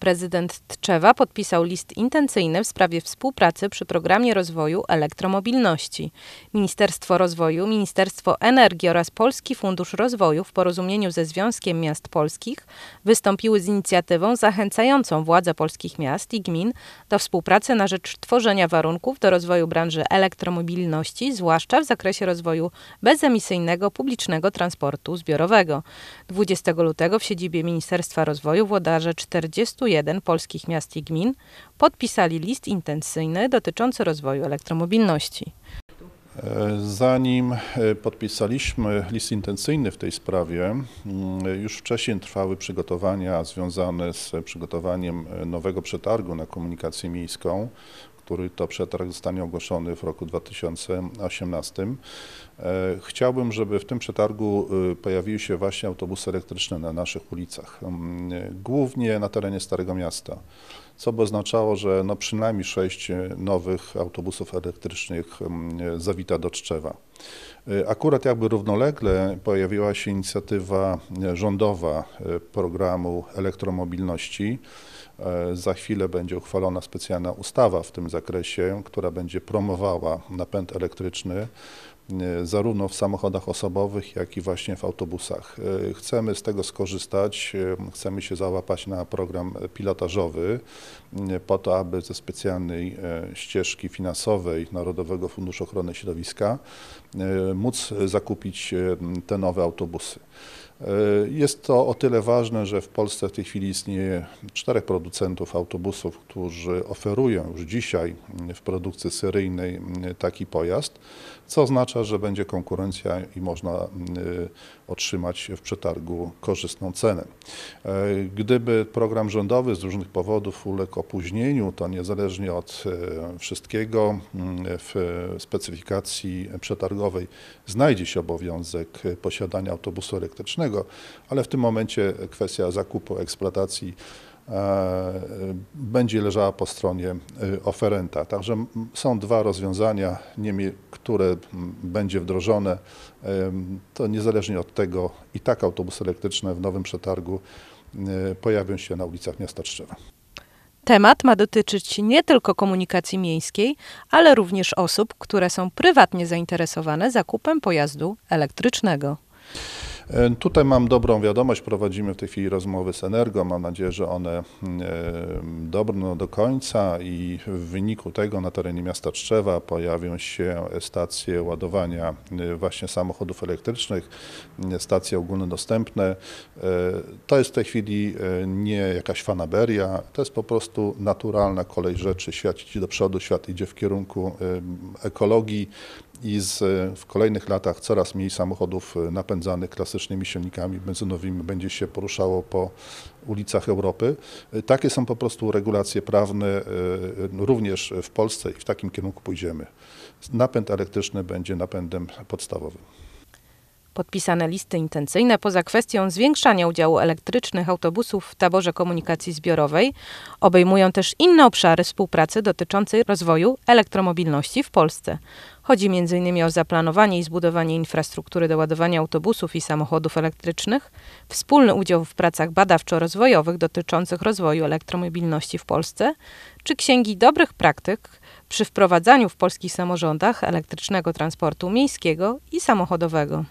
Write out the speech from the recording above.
Prezydent Tczewa podpisał list intencyjny w sprawie współpracy przy programie rozwoju elektromobilności. Ministerstwo Rozwoju, Ministerstwo Energii oraz Polski Fundusz Rozwoju w porozumieniu ze Związkiem Miast Polskich wystąpiły z inicjatywą zachęcającą władze polskich miast i gmin do współpracy na rzecz tworzenia warunków do rozwoju branży elektromobilności, zwłaszcza w zakresie rozwoju bezemisyjnego publicznego transportu zbiorowego. 20 lutego w siedzibie Ministerstwa Rozwoju włodarze 41 polskich miast i gmin podpisali list intencyjny dotyczący rozwoju elektromobilności. Zanim podpisaliśmy list intencyjny w tej sprawie, już wcześniej trwały przygotowania związane z przygotowaniem nowego przetargu na komunikację miejską, który to przetarg zostanie ogłoszony w roku 2018. Chciałbym, żeby w tym przetargu pojawiły się właśnie autobusy elektryczne na naszych ulicach, głównie na terenie Starego Miasta, co by oznaczało, że przynajmniej 6 nowych autobusów elektrycznych zawita do Tczewa. Akurat równolegle pojawiła się inicjatywa rządowa programu elektromobilności. Za chwilę będzie uchwalona specjalna ustawa w tym zakresie, która będzie promowała napęd elektryczny zarówno w samochodach osobowych, jak i właśnie w autobusach. Chcemy z tego skorzystać, chcemy się załapać na program pilotażowy po to, aby ze specjalnej ścieżki finansowej Narodowego Funduszu Ochrony Środowiska móc zakupić te nowe autobusy. Jest to o tyle ważne, że w Polsce w tej chwili istnieje 4 producentów autobusów, którzy oferują już dzisiaj w produkcji seryjnej taki pojazd, co oznacza, że będzie konkurencja i można otrzymać w przetargu korzystną cenę. Gdyby program rządowy z różnych powodów uległ opóźnieniu, to niezależnie od wszystkiego w specyfikacji przetargowej znajdzie się obowiązek posiadania autobusu elektrycznego, ale w tym momencie kwestia zakupu, eksploatacji będzie leżała po stronie oferenta. Także są 2 rozwiązania, które będzie wdrożone. To niezależnie od tego i tak autobusy elektryczne w nowym przetargu pojawią się na ulicach miasta Tczewa. Temat ma dotyczyć nie tylko komunikacji miejskiej, ale również osób, które są prywatnie zainteresowane zakupem pojazdu elektrycznego. Tutaj mam dobrą wiadomość, prowadzimy w tej chwili rozmowy z Energo, mam nadzieję, że one dobrną do końca i w wyniku tego na terenie miasta Tczewa pojawią się stacje ładowania właśnie samochodów elektrycznych, stacje ogólnodostępne. To jest w tej chwili nie jakaś fanaberia, to jest po prostu naturalna kolej rzeczy, świat idzie do przodu, świat idzie w kierunku ekologii. W kolejnych latach coraz mniej samochodów napędzanych klasycznymi silnikami benzynowymi będzie się poruszało po ulicach Europy. Takie są po prostu regulacje prawne również w Polsce i w takim kierunku pójdziemy. Napęd elektryczny będzie napędem podstawowym. Podpisane listy intencyjne poza kwestią zwiększania udziału elektrycznych autobusów w taborze komunikacji zbiorowej obejmują też inne obszary współpracy dotyczącej rozwoju elektromobilności w Polsce. Chodzi m.in. o zaplanowanie i zbudowanie infrastruktury do ładowania autobusów i samochodów elektrycznych, wspólny udział w pracach badawczo-rozwojowych dotyczących rozwoju elektromobilności w Polsce, czy księgi dobrych praktyk przy wprowadzaniu w polskich samorządach elektrycznego transportu miejskiego i samochodowego.